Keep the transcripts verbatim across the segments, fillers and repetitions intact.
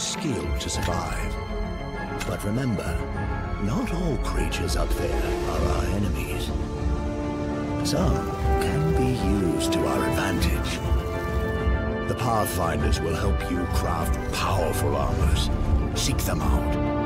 skill to survive. But remember, not all creatures up there are our enemies. Some can be used to our advantage. The Pathfinders will help you craft powerful armors. Seek them out.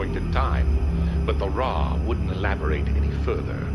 point in time, but the Ra wouldn't elaborate any further.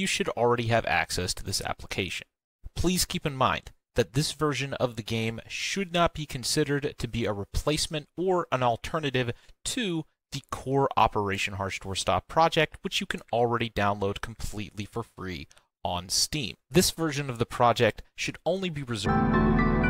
you should already have access to this application. Please keep in mind that this version of the game should not be considered to be a replacement or an alternative to the core Operation Harsh Doorstop project, which you can already download completely for free on Steam. This version of the project should only be reserved...